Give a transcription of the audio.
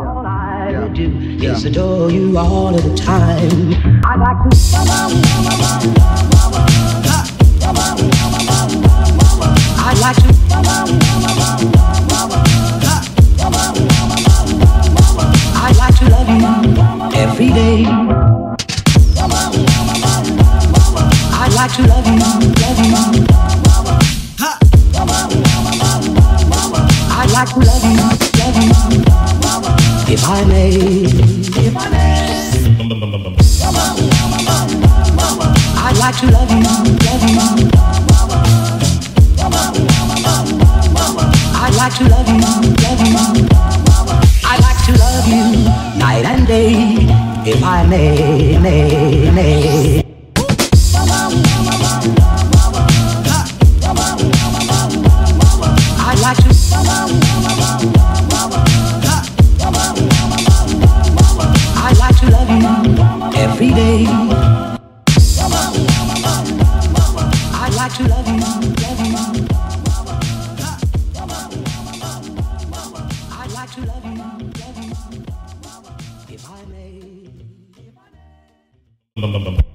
All I do is adore you all of the time. I like to I like to I like to love you every day. I like to love you if I may, if I may, I'd like to love you, love you. I'd like to love you, love you. I'd like to love you night and day, if I may. I'd like to. Every day, I'd like to love you, I'd like to love you, if I may.